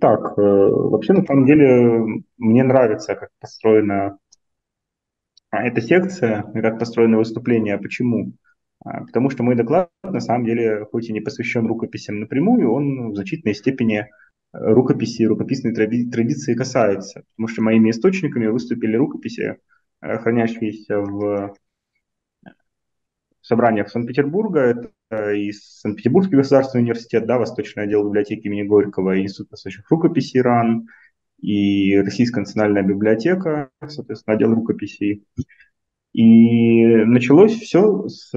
так. Вообще, на самом деле, мне нравится, как построена эта секция, как построено выступление. Почему? Потому что мой доклад, на самом деле, хоть и не посвящен рукописям напрямую, он в значительной степени рукописи, рукописной традиции касается. Потому что моими источниками выступили рукописи, хранящиеся в собраниях Санкт-Петербурга. Это и Санкт-Петербургский государственный университет, да, Восточный отдел библиотеки имени Горького, и Институт восточных рукописей РАН, и Российская национальная библиотека, соответственно, отдел рукописей. И началось все с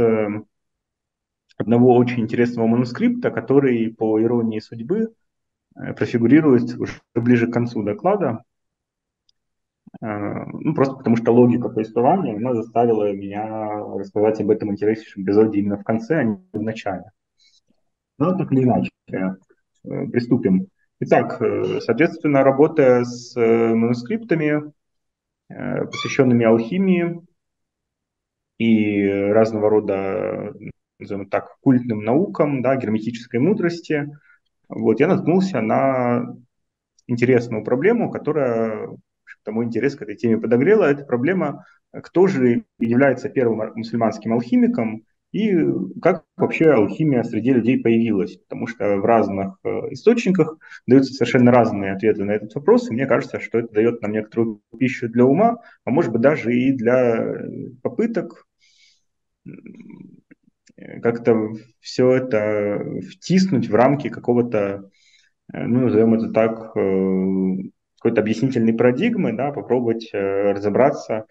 одного очень интересного манускрипта, который, по иронии судьбы, профигурирует уже ближе к концу доклада. Ну, просто потому что логика повествования, она заставила меня рассказать об этом интереснейшем эпизоде именно в конце, а не в начале. Но так или иначе, приступим. Итак, соответственно, работая с манускриптами, посвященными алхимии и разного рода, назовем так, культным наукам, да, герметической мудрости, вот, я наткнулся на интересную проблему, которая, мой интерес к этой теме подогрела. Это проблема, кто же является первым мусульманским алхимиком и как вообще алхимия среди людей появилась. Потому что в разных источниках даются совершенно разные ответы на этот вопрос. И мне кажется, что это дает нам некоторую пищу для ума, а может быть даже и для попыток как-то все это втиснуть в рамки какого-то, ну, назовем это так, какой-то объяснительной парадигмы, да, попробовать разобраться,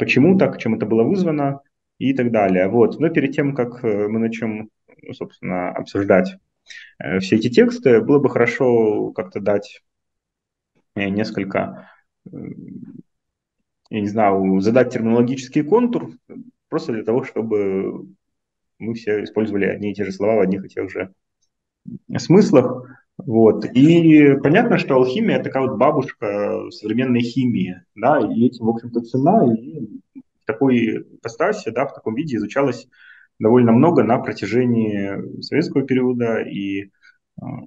почему так, чем это было вызвано и так далее. Вот. Но перед тем, как мы начнем, собственно, обсуждать все эти тексты, было бы хорошо как-то дать несколько, я не знаю, задать терминологический контур, просто для того, чтобы мы все использовали одни и те же слова в одних и тех же смыслах. Вот. И понятно, что алхимия – это такая вот бабушка современной химии, да, и этим, в общем-то, цена, и в такой ипостаси, да, в таком виде изучалось довольно много на протяжении советского периода и, в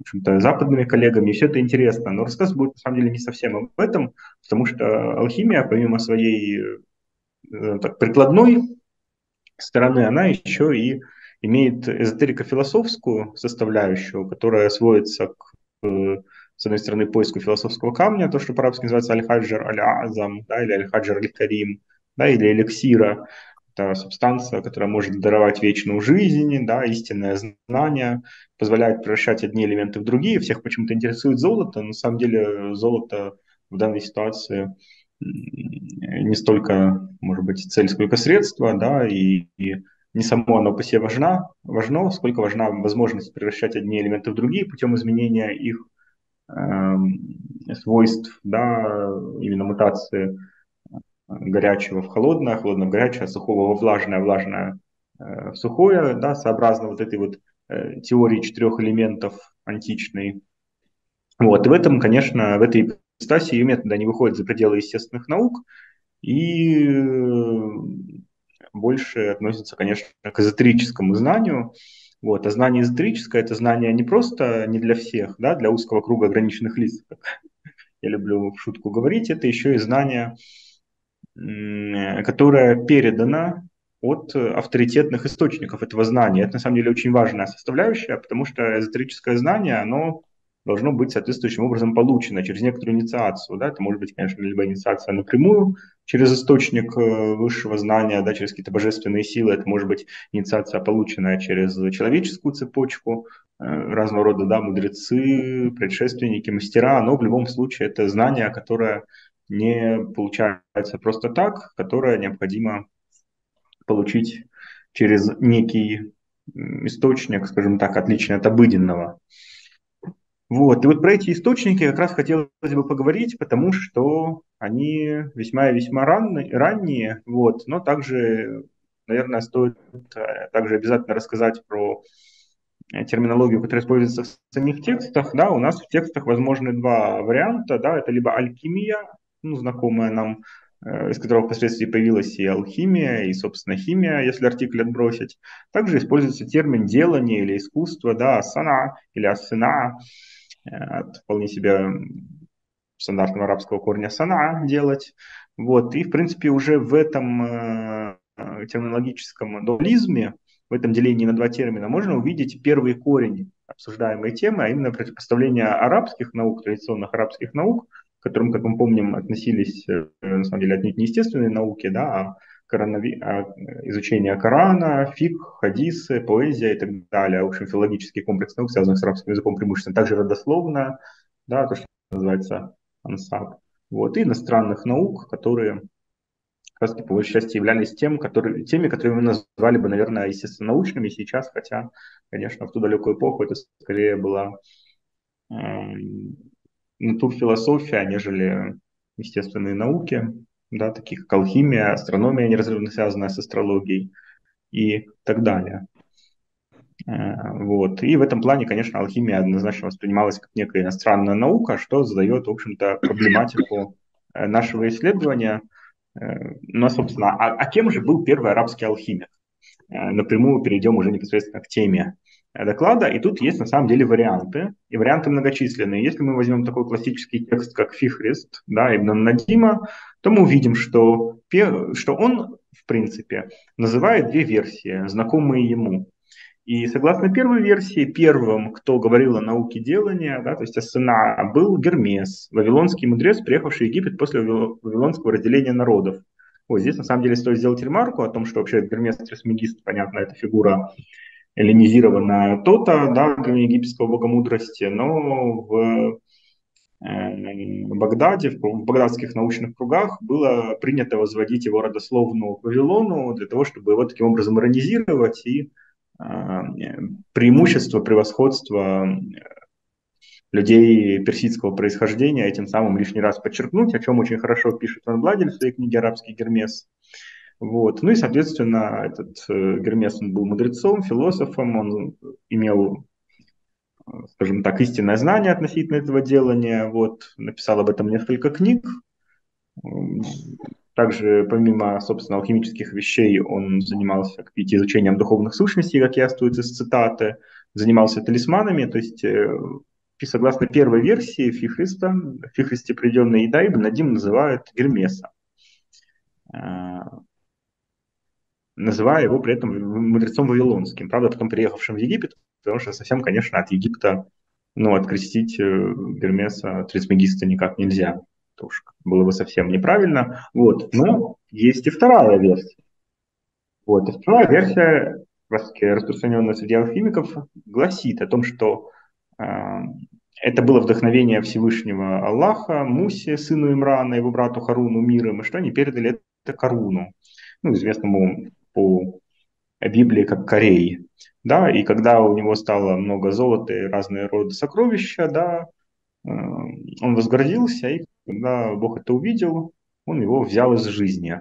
общем-то, западными коллегами, и все это интересно. Но рассказ будет, на самом деле, не совсем об этом, потому что алхимия, помимо своей так, прикладной стороны, она еще и имеет эзотерико-философскую составляющую, которая сводится к, с одной стороны, поиску философского камня, то, что по-арабски называется аль-хаджар аль-азам, да, или аль-хаджар аль-карим, да, или эликсира. Это субстанция, которая может даровать вечную жизнь, да, истинное знание, позволяет превращать одни элементы в другие. Всех почему-то интересует золото, но на самом деле золото в данной ситуации не столько, может быть, цель, сколько средство, да, и не само оно по себе важно, сколько важна возможность превращать одни элементы в другие путем изменения их свойств, да, именно мутации горячего в холодное, холодное в горячее, сухого во влажное, влажное в сухое, да, сообразно вот этой вот теории четырех элементов античной. Вот, и в этом, конечно, в этой ипостаси ее метода не выходит за пределы естественных наук, и больше относится, конечно, к эзотерическому знанию. Вот. А знание эзотерическое – это знание не просто не для всех, да, для узкого круга ограниченных лиц, как я люблю в шутку говорить, это еще и знание, которое передано от авторитетных источников этого знания. Это, на самом деле, очень важная составляющая, потому что эзотерическое знание, оно должно быть соответствующим образом получено через некоторую инициацию. Да? Это может быть, конечно, либо инициация напрямую через источник высшего знания, да, через какие-то божественные силы. Это может быть инициация, полученная через человеческую цепочку, разного рода, да, мудрецы, предшественники, мастера. Но в любом случае это знание, которое не получается просто так, которое необходимо получить через некий источник, скажем так, отличный от обыденного. Вот. И вот про эти источники как раз хотелось бы поговорить, потому что они весьма и весьма ранние, вот. Но также, наверное, стоит также обязательно рассказать про терминологию, которая используется в самих текстах. Да, у нас в текстах возможны два варианта. Да, это либо алькимия, ну, знакомая нам, из которого впоследствии появилась и алхимия, и, собственно, химия, если артикль отбросить. Также используется термин «делание» или «искусство», да, «асана» или «асына». от вполне себе стандартного арабского корня «сана» делать. Вот. И, в принципе, уже в этом терминологическом дуализме, в этом делении на два термина, можно увидеть первые корни обсуждаемой темы, а именно противопоставление арабских наук, традиционных арабских наук, к которым, как мы помним, относились, на самом деле, отнюдь не естественные науки, да, изучение Корана, фикх, хадисы, поэзия и так далее. В общем, филологический комплекс наук, связанных с арабским языком преимущественно. Также родословно, да, то, что называется ансаб. Вот. И иностранных наук, которые, как раз, по большей части, являлись теми, которые мы назвали бы, наверное, естественно, научными сейчас, хотя, конечно, в ту далекую эпоху это скорее была натурфилософия, нежели естественные науки. Да, таких как алхимия, астрономия, неразрывно связанная с астрологией и так далее. Вот. И в этом плане, конечно, алхимия однозначно воспринималась как некая иностранная наука, что задает, в общем-то, проблематику нашего исследования. Ну, собственно, а кем же был первый арабский алхимик? Напрямую перейдем уже непосредственно к теме доклада. И тут есть на самом деле варианты, и варианты многочисленные. Если мы возьмем такой классический текст, как Фихрист, да, Ибн Надима, то мы увидим, что он, в принципе, называет две версии, знакомые ему. И согласно первой версии, первым, кто говорил о науке делания, да, то есть ассана, был Гермес, вавилонский мудрец, приехавший в Египет после вавилонского разделения народов. Вот здесь, на самом деле, стоит сделать ремарку о том, что вообще Гермес Трисмегист, понятно, это фигура эллинизированная то-то, да, древнеегипетского бога мудрости, но в Багдаде, в багдадских научных кругах было принято возводить его родословную к Вавилону для того, чтобы его таким образом иронизировать и преимущество, превосходство людей персидского происхождения, и тем самым лишний раз подчеркнуть, о чем очень хорошо пишет Ван Бладель в своей книге «Арабский гермес». Вот. Ну и, соответственно, этот Гермес, он был мудрецом, философом, он имел, скажем так, истинное знание относительно этого делания, вот, написал об этом несколько книг. Также, помимо, собственно, алхимических вещей, он занимался изучением духовных сущностей, как яствует из цитаты, занимался талисманами, то есть, согласно первой версии Фихриста, в Фихристе приведенной Еда Ибн Надим называют Гермеса, называя его при этом мудрецом вавилонским, правда, потом приехавшим в Египет, потому что совсем, конечно, от Египта, ну, открестить Гермеса Трисмегиста никак нельзя, потому что было бы совсем неправильно, вот, но есть и вторая версия, вот, и вторая версия, распространенная среди алхимиков, гласит о том, что это было вдохновение Всевышнего Аллаха, Мусе, сыну Имрана, его брату Харуну, миром, и что они передали это Каруну, ну, известному по Библии как Корей, да, и когда у него стало много золота и разные роды сокровища, да, он возгордился, и когда Бог это увидел, он его взял из жизни.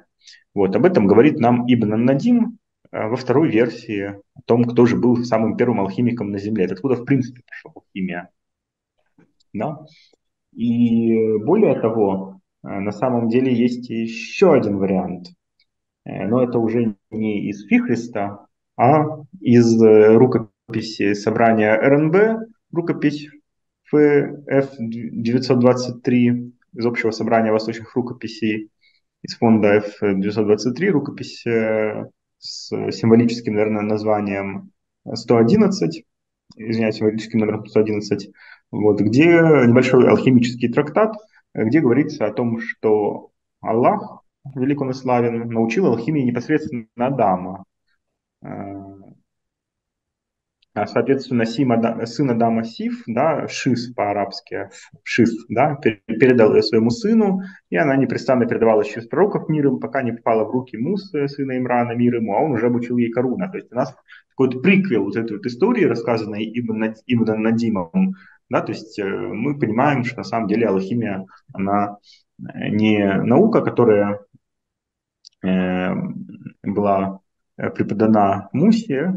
Вот, об этом говорит нам Ибн Надим во второй версии о том, кто же был самым первым алхимиком на земле, откуда, в принципе, пошла алхимия, да, и более того, на самом деле есть еще один вариант, но это уже не из Фихриста, а из рукописи собрания РНБ, рукопись ФФ-923, из общего собрания восточных рукописей, из фонда F923, рукопись с символическим, наверное, названием 111, извиняюсь, символическим номером 111, вот, где небольшой алхимический трактат, где говорится о том, что Аллах, велик он и славен, научил алхимии непосредственно Адама. Соответственно, сын Адама Сиф, да, Шис по-арабски, Шис, да, передал ее своему сыну, и она непрестанно передавалась через пророков мир им, пока не попала в руки Мусы, сына Имрана, мир ему, а он уже обучил ей Каруна. То есть у нас какой-то приквел вот этой вот истории, рассказанной Ибн Надимом, да, то есть мы понимаем, что на самом деле алхимия, она не наука, которая была преподана Мусе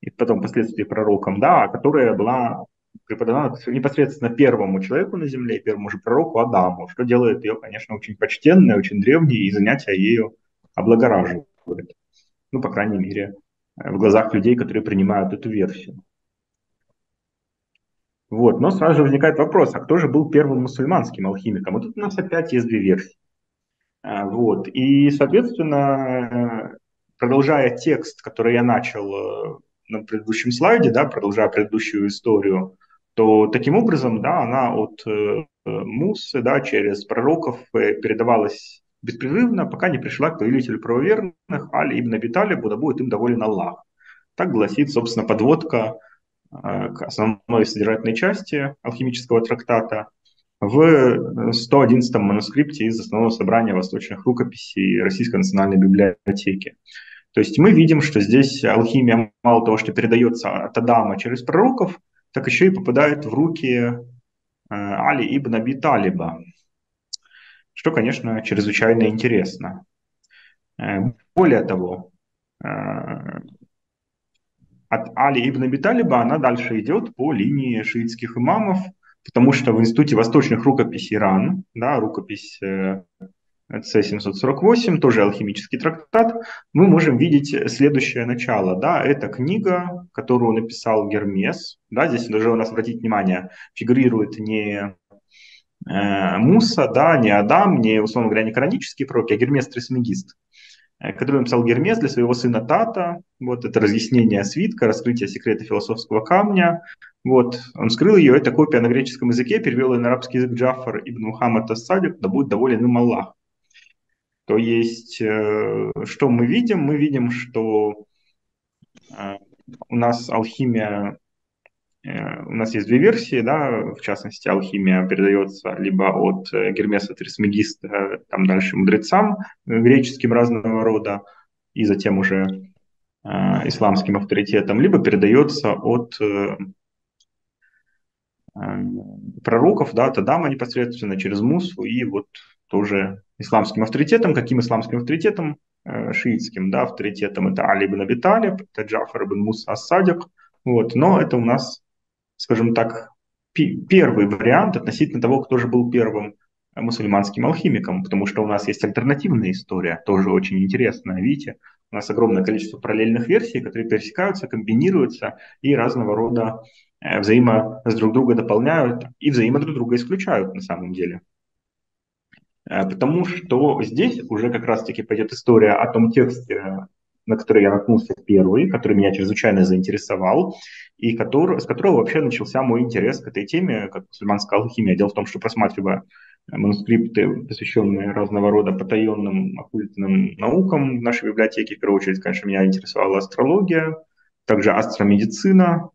и потом впоследствии пророкам, да, которая была преподана непосредственно первому человеку на земле, первому же пророку Адаму, что делает ее, конечно, очень почтенной, очень древней, и занятия ею облагораживают. Ну, по крайней мере, в глазах людей, которые принимают эту версию. Вот. Но сразу же возникает вопрос, а кто же был первым мусульманским алхимиком? И тут у нас опять есть две версии. Вот. И, соответственно, продолжая текст, который я начал на предыдущем слайде, да, продолжая предыдущую историю, то таким образом, да, она от Мусы, да, через пророков передавалась беспрерывно, пока не пришла к повелителю правоверных, Али ибн Аби Талибу, да будет им доволен Аллах. Так гласит, собственно, подводка к основной содержательной части алхимического трактата в 111-м манускрипте из основного собрания восточных рукописей Российской национальной библиотеки. То есть мы видим, что здесь алхимия мало того, что передается от Адама через пророков, так еще и попадает в руки Али ибн Аби Талиба, что, конечно, чрезвычайно интересно. Более того, от Али ибн Аби Талиба она дальше идет по линии шиитских имамов, потому что в Институте восточных рукописей РАН, да, рукопись С748, тоже алхимический трактат, мы можем видеть следующее начало. Да, это книга, которую написал Гермес. Да, здесь даже у нас, обратите внимание, фигурирует не Муса, да, не Адам, не, условно говоря, не коранические пророки, а Гермес Трисмегист, который написал Гермес для своего сына Тата. Вот это разъяснение свитка, раскрытие секрета философского камня. Вот, он вскрыл ее, это копия на греческом языке, перевел ее на арабский язык Джафар ибн Мухаммад ас-Садик, да будет доволен им Аллах. То есть, что мы видим? Мы видим, что у нас алхимия, у нас есть две версии, да, в частности, алхимия передается либо от Гермеса Трисмегиста, там дальше мудрецам, греческим разного рода, и затем уже исламским авторитетом, либо передается от пророков, да, от Адама непосредственно через Мусу и вот тоже исламским авторитетом. Каким исламским авторитетом? Шиитским, да, авторитетом. Это Али ибн Аби Талиб, это Джафар ибн Муса ас-Садик. Вот. Но это у нас, скажем так, первый вариант относительно того, кто же был первым мусульманским алхимиком, потому что у нас есть альтернативная история, тоже очень интересная. Видите, у нас огромное количество параллельных версий, которые пересекаются, комбинируются и разного рода взаимо друг друга дополняют и взаимо друг друга исключают на самом деле. Потому что здесь уже как раз-таки пойдет история о том тексте, на который я наткнулся первый, который меня чрезвычайно заинтересовал, и который, с которого вообще начался мой интерес к этой теме, как мусульманская алхимия. Дело в том, что, просматривая манускрипты, посвященные разного рода потаенным оккультным наукам в нашей библиотеке, в первую очередь, конечно, меня интересовала астрология, также астромедицина.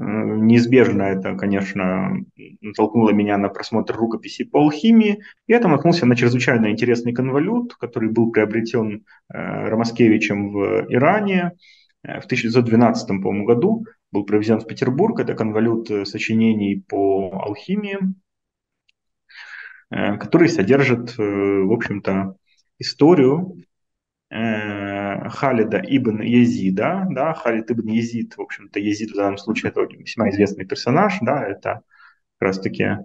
Неизбежно это, конечно, натолкнуло меня на просмотр рукописей по алхимии. Я там наткнулся на чрезвычайно интересный конвалют, который был приобретен Ромаскевичем в Иране в 1912, по-моему, году. Был привезен в Петербург. Это конвалют сочинений по алхимии, который содержит, в общем-то, историю Халида ибн Язида, да, Халид ибн Язид, в общем-то, Язид в данном случае это весьма известный персонаж, да, это как раз-таки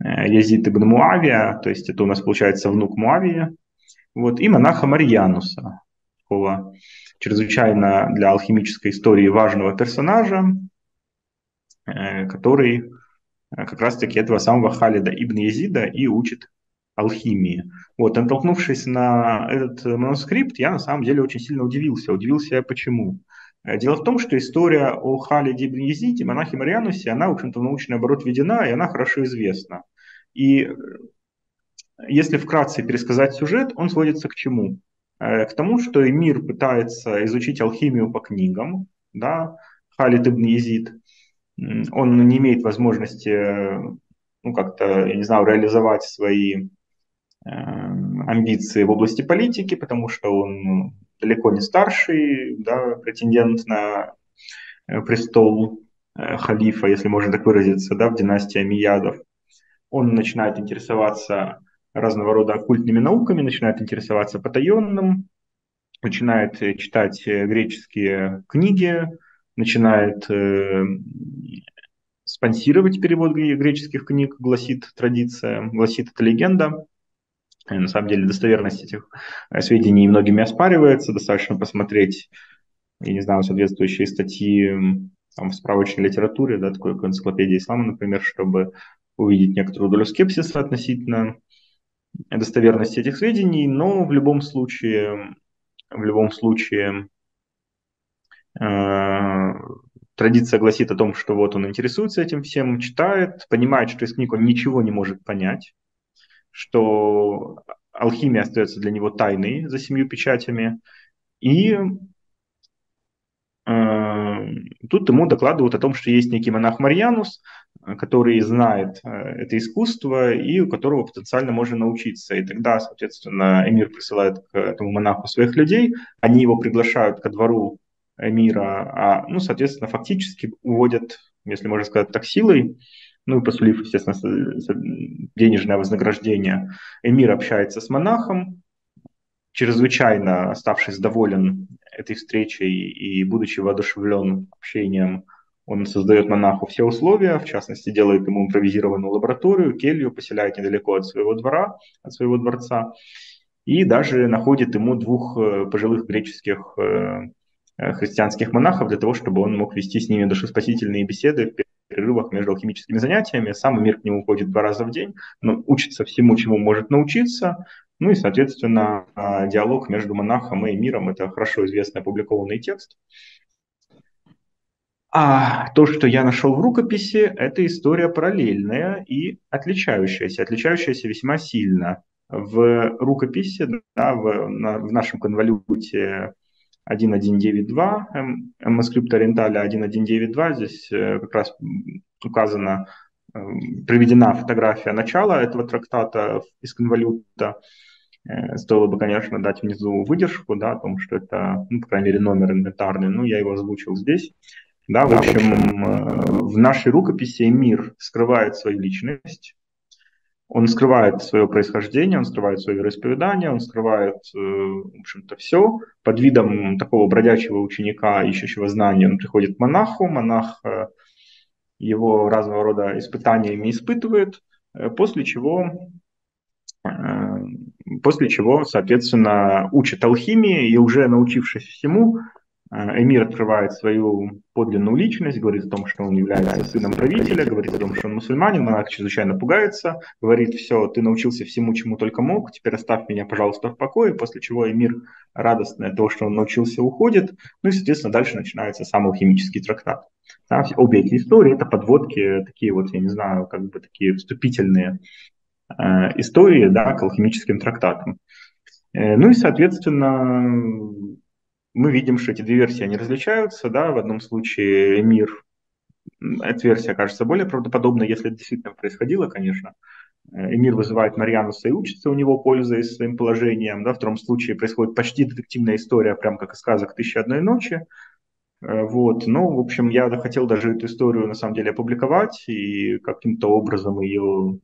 Язид ибн Муавия, то есть это у нас получается внук Муавия, вот, и монаха Марьянуса, такого чрезвычайно для алхимической истории важного персонажа, который как раз-таки этого самого Халида ибн Язида и учит алхимии. Вот, натолкнувшись на этот манускрипт, я на самом деле очень сильно удивился. Удивился я почему? Дело в том, что история о Халиде ибн Язиде, монахе Марьянусе, она, в общем-то, в научный оборот введена, и она хорошо известна. И если вкратце пересказать сюжет, он сводится к чему? К тому, что эмир пытается изучить алхимию по книгам, да, Халид ибн Язид, он не имеет возможности, ну, как-то, я не знаю, реализовать свои амбиции в области политики, потому что он далеко не старший, да, претендент на престол халифа, если можно так выразиться, да, в династии Омейядов. Он начинает интересоваться разного рода оккультными науками, начинает интересоваться потаенным, начинает читать греческие книги, начинает спонсировать перевод греческих книг, гласит традиция, гласит эта легенда. На самом деле достоверность этих сведений многими оспаривается. Достаточно посмотреть, я не знаю, соответствующие статьи там, в справочной литературе, да, такой как энциклопедия ислама, например, чтобы увидеть некоторую долю скепсиса относительно достоверности этих сведений, но в любом случае традиция гласит о том, что вот он интересуется этим всем, читает, понимает, что из книг он ничего не может понять, что алхимия остается для него тайной за 7 печатями, и тут ему докладывают о том, что есть некий монах Марьянус, который знает это искусство и у которого потенциально можно научиться. И тогда, соответственно, эмир присылает к этому монаху своих людей, они его приглашают ко двору эмира, соответственно, фактически уводят, если можно сказать так, силой, ну и посулив, естественно, денежное вознаграждение. Эмир общается с монахом, чрезвычайно оставшись доволен этой встречей и будучи воодушевлен общением, он создает монаху все условия, в частности, делает ему импровизированную лабораторию, келью, поселяет недалеко от своего двора, от своего дворца, и даже находит ему 2 пожилых греческих христианских монахов для того, чтобы он мог вести с ними душеспасительные беседы в перерывах между алхимическими занятиями. Сам эмир к нему ходит 2 раза в день, но учится всему, чему может научиться. Ну и, соответственно, диалог между монахом и эмиром – это хорошо известный опубликованный текст. А то, что я нашел в рукописи, это история параллельная и отличающаяся весьма сильно. В рукописи, да, в нашем конвалюте 1192, манускрипт Ориенталя 1192, здесь как раз указана, приведена фотография начала этого трактата из конвалюта. Стоило бы, конечно, дать внизу выдержку, да, о том, что это, ну, по крайней мере, номер инвентарный, но я его озвучил здесь. Да, в общем, в нашей рукописи эмир скрывает свою личность, он скрывает свое происхождение, он скрывает свое вероисповедание, он скрывает, в общем-то, все. Под видом такого бродячего ученика, ищущего знания, он приходит к монаху, монах его разного рода испытаниями испытывает, после чего, соответственно, учит алхимии, и уже научившись всему, эмир открывает свою подлинную личность, говорит о том, что он является сыном правителя, говорит о том, что он мусульманин, монах чрезвычайно пугается, говорит: все, ты научился всему, чему только мог, теперь оставь меня, пожалуйста, в покое, после чего эмир, радостный от того, что он научился, уходит, ну и, соответственно, дальше начинается сам алхимический трактат. Да, обе эти истории – это подводки, такие вот, я не знаю, как бы такие вступительные истории, да, к алхимическим трактатам. Ну и, соответственно, мы видим, что эти 2 версии, они различаются, да, в одном случае эмир, эта версия кажется более правдоподобной, если это действительно происходило, конечно. Эмир вызывает Марьянуса и учится у него, пользуясь своим положением, да, в втором случае происходит почти детективная история, прям как из сказок «Тысячи одной ночи». Вот, ну, в общем, я хотел даже эту историю, на самом деле, опубликовать и каким-то образом ее,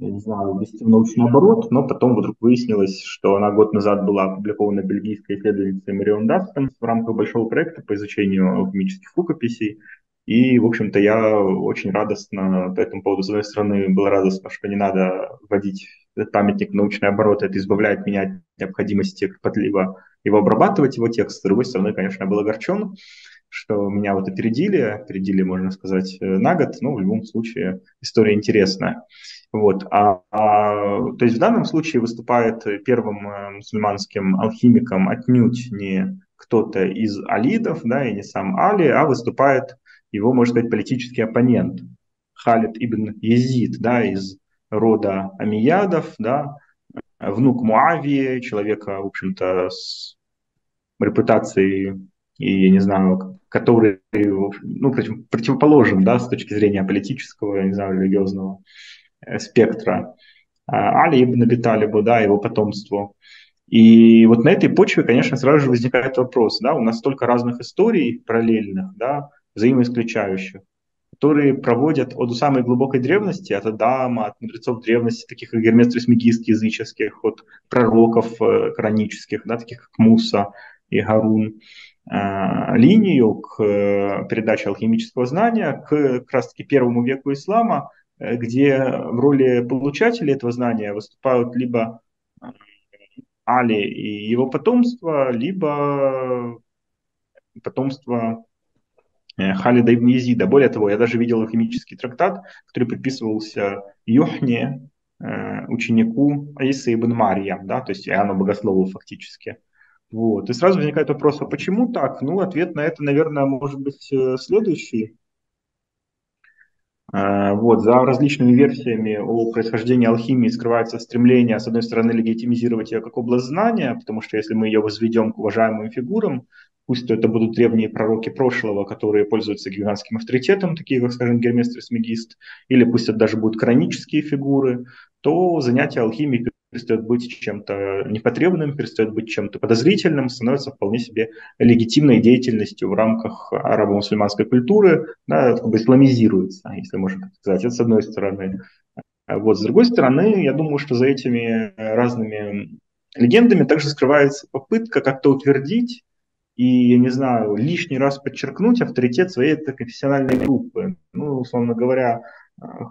я не знаю, ввести в научный оборот, но потом вдруг выяснилось, что она год назад была опубликована бельгийской исследовательницей Марион Даст в рамках большого проекта по изучению алхимических рукописей. И, в общем-то, я очень радостно по этому поводу, с одной стороны, было радостно, что не надо вводить памятник в научный оборот, это избавляет меня от необходимости кропотливо его обрабатывать, его текст. С другой стороны, конечно, я был огорчен, что меня вот опередили, можно сказать, на год, но в любом случае история интересная. Вот. То есть в данном случае выступает первым мусульманским алхимиком отнюдь не кто-то из алидов, да, и не сам Али, а выступает его, можно сказать, политический оппонент Халид ибн Язид, да, из рода амиядов, да, внук Муавии, человека, в общем-то, с репутацией, и, я не знаю, который, ну, противоположен, да, с точки зрения политического, я не знаю, религиозного спектра Али ибн Аби Талибу, да, его потомству. И вот на этой почве, конечно, сразу же возникает вопрос, да, у нас столько разных историй параллельных, да, взаимоисключающих, которые проводят от самой глубокой древности, от Адама, от мудрецов древности, таких как Гермес Трисмегист языческих, от пророков коранических, да, таких как Муса и Харун, линию к передаче алхимического знания к как раз-таки первому веку ислама, где в роли получателей этого знания выступают либо Али и его потомство, либо потомство Халида ибн Язида. Более того, я даже видел алхимический трактат, который приписывался Йохне, ученику Аисы ибн Марьям, да, то есть Иоанну Богослову фактически. Вот. И сразу возникает вопрос, а почему так? Ну, ответ на это, наверное, может быть следующий. Вот, за различными версиями о происхождении алхимии скрывается стремление, с одной стороны, легитимизировать ее как область знания, потому что если мы ее возведем к уважаемым фигурам, пусть то это будут древние пророки прошлого, которые пользуются гигантским авторитетом, такие как, скажем, Гермес Трисмегист, или пусть это даже будут канонические фигуры, то занятие алхимией перестает быть чем-то непотребным, перестает быть чем-то подозрительным, становится вполне себе легитимной деятельностью в рамках арабо-мусульманской культуры, да, как бы исламизируется, если можно так сказать, это с одной стороны. Вот, с другой стороны, я думаю, что за этими разными легендами также скрывается попытка как-то утвердить и, я не знаю, лишний раз подчеркнуть авторитет своей конфессиональной группы. Ну, условно говоря,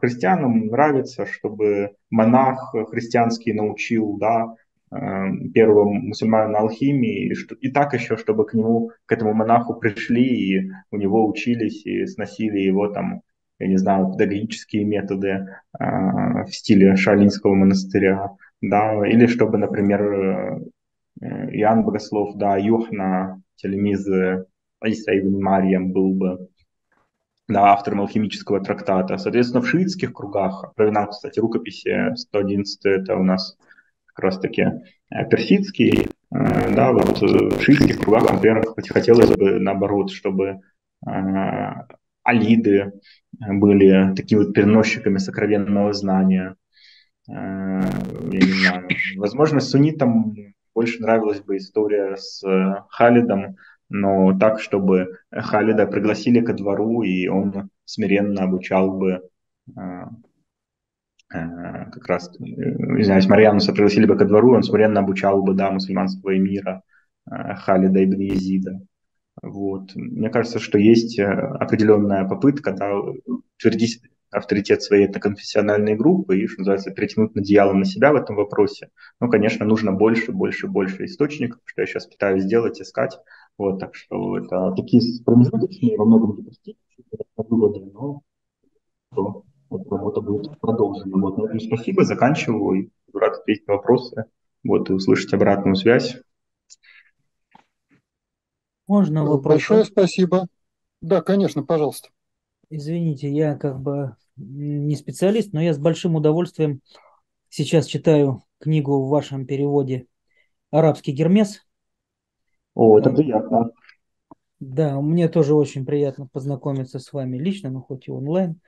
христианам нравится, чтобы монах христианский научил, да, первого мусульманина алхимии, и так еще, чтобы к этому монаху пришли и у него учились и сносили его там, я не знаю, педагогические методы в стиле Шаолинского монастыря, да, или чтобы, например, Иоанн Богослов, да, Йохна, телемиз Аиса ибн Марьям был бы, да, автором алхимического трактата. Соответственно, в шиитских кругах, провинанс, кстати, рукописи 111, это у нас как раз-таки персидский, да, вот в шиитских кругах, например, хотелось бы, наоборот, чтобы алиды были такими вот переносчиками сокровенного знания. Возможно, суннитам больше нравилась бы история с Халидом, но так, чтобы Халида пригласили ко двору, и он смиренно обучал бы, как раз, извиняюсь, Марьянуса пригласили бы ко двору, он смиренно обучал бы, да, мусульманского эмира Халида ибн Язида. Вот. Мне кажется, что есть определенная попытка, да, утвердить авторитет своей конфессиональной группы и, что называется, перетянуть одеяло на себя в этом вопросе. Ну, конечно, нужно больше источников, что я сейчас пытаюсь сделать, искать. Вот, так что это такие промежуточные, во многом непростительные выводы, но вот работа будет продолжена. Вот, ну, спасибо, заканчиваю, и рад ответить на вопросы, вот, и услышать обратную связь. Можно вопрос? Большое спасибо. Да, конечно, пожалуйста. Извините, я как бы не специалист, но я с большим удовольствием сейчас читаю книгу в вашем переводе «Арабский гермес». О, это приятно. Да, мне тоже очень приятно познакомиться с вами лично, но хоть и онлайн.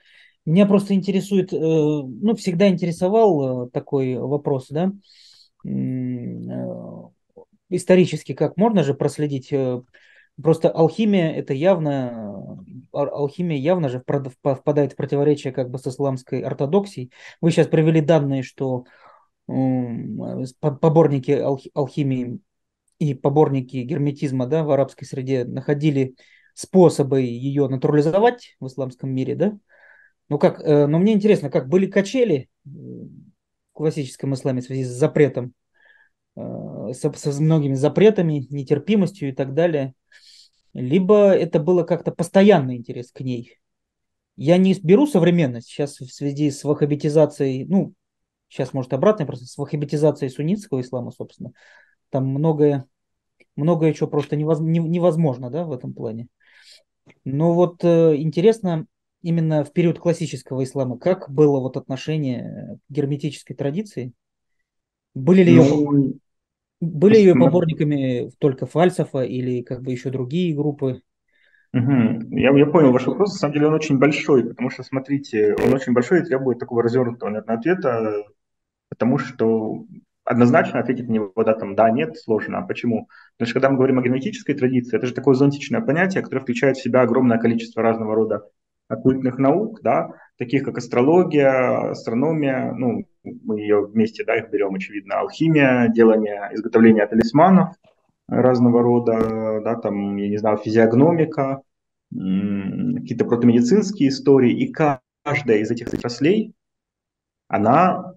Меня просто интересует, ну, всегда интересовал такой вопрос, да, исторически, как можно же проследить, просто алхимия явно же впадает в противоречие как бы с исламской ортодоксией. Вы сейчас привели данные, что поборники алхимии и поборники герметизма, да, в арабской среде находили способы ее натурализовать в исламском мире, да? Но мне интересно, как были качели в классическом исламе в связи с запретом, со многими запретами, нетерпимостью и так далее, либо это было как-то постоянный интерес к ней. Я не беру современность сейчас в связи с ваххабитизацией, ну, сейчас, может, обратно, просто с ваххабитизацией суннитского ислама, собственно. Там многое чего просто невозможно, да, в этом плане. Но вот интересно, именно в период классического ислама, как было вот отношение к герметической традиции? Были ли ее поборниками только фальсафа или как бы еще другие группы? Угу. Я понял ваш вопрос. На самом деле он очень большой, потому что, смотрите, он очень большой и требует такого развернутого, наверное, ответа, потому что однозначно ответить на него, да, там, да, нет, сложно. А почему? Потому что когда мы говорим о герметической традиции, это же такое зонтичное понятие, которое включает в себя огромное количество разного рода оккультных наук, да, таких как астрология, астрономия, ну, мы ее вместе, да, их берем, очевидно, алхимия, делание, изготовление талисманов разного рода, да, там, я не знаю, физиогномика, какие-то протомедицинские истории, и каждая из этих отраслей, она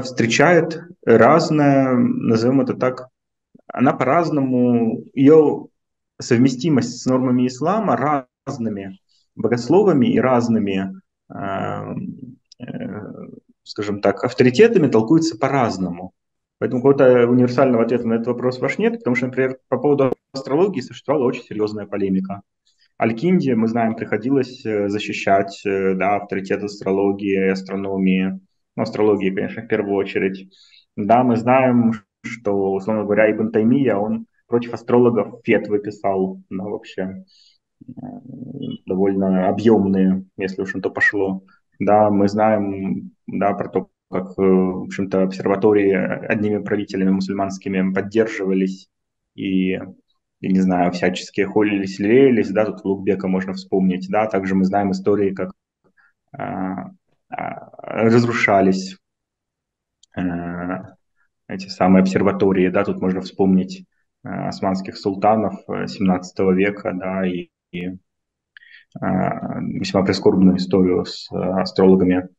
встречает разное, назовем это так, она по-разному, ее совместимость с нормами ислама разными, богословами и разными, скажем так, авторитетами толкуется по-разному. Поэтому какого-то универсального ответа на этот вопрос ваш нет, потому что, например, по поводу астрологии существовала очень серьезная полемика. Аль-Кинди, мы знаем, приходилось защищать, да, авторитет астрологии, астрономии, ну, астрологии, конечно, в первую очередь. Да, мы знаем, что, условно говоря, Ибн Таймия, он против астрологов фетвы писал, ну, вообще довольно объемные, если уж на то пошло. Да, мы знаем, да, про то, как, в общем-то, обсерватории одними правителями мусульманскими поддерживались и, я не знаю, всячески холились, лелеялись, да, тут Лукбека можно вспомнить, да, также мы знаем истории, как разрушались эти самые обсерватории, да, тут можно вспомнить османских султанов 17 века, да, и весьма прискорбную историю с астрологами,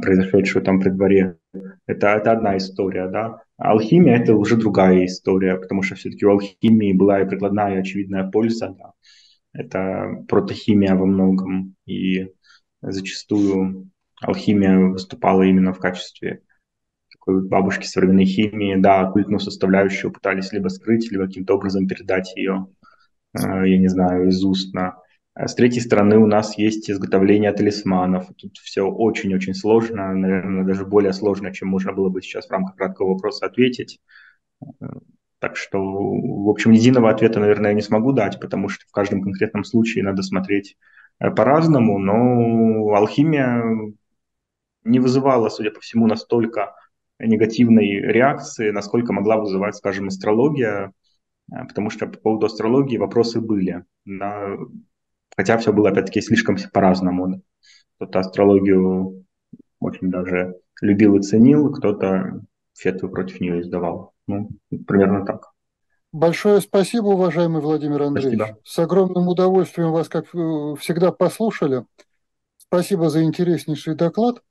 произошедшую там при дворе. Это одна история, да. Алхимия – это уже другая история, потому что все-таки у алхимии была и прикладная, и очевидная польза, да. Это протохимия во многом, и зачастую алхимия выступала именно в качестве такой бабушки современной химии, да, оккультную составляющую пытались либо скрыть, либо каким-то образом передать ее, я не знаю, из уст на... С третьей стороны, у нас есть изготовление талисманов. Тут все очень-очень сложно, наверное, даже более сложно, чем можно было бы сейчас в рамках краткого вопроса ответить. Так что, в общем, единого ответа, наверное, я не смогу дать, потому что в каждом конкретном случае надо смотреть по-разному, но алхимия не вызывала, судя по всему, настолько негативной реакции, насколько могла вызывать, скажем, астрология, потому что по поводу астрологии вопросы были. Хотя все было, опять-таки, слишком по-разному. Кто-то астрологию очень даже любил и ценил, кто-то фетвы против нее издавал. Ну, примерно так. Большое спасибо, уважаемый Владимир Андреевич. Спасибо. С огромным удовольствием вас, как всегда, послушали. Спасибо за интереснейший доклад.